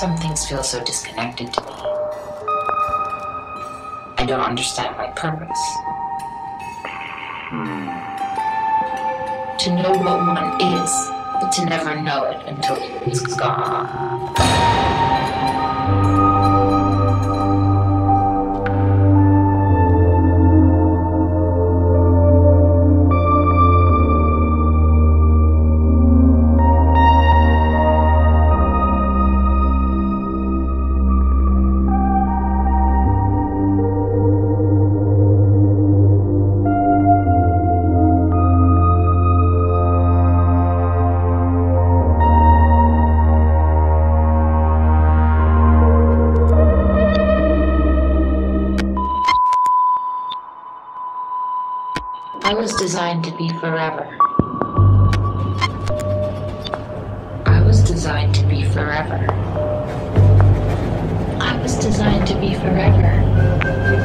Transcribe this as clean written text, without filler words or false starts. Some things feel so disconnected to me. I don't understand my purpose. To know what one is, but to never know it until it's gone. I was designed to be forever. I was designed to be forever. I was designed to be forever.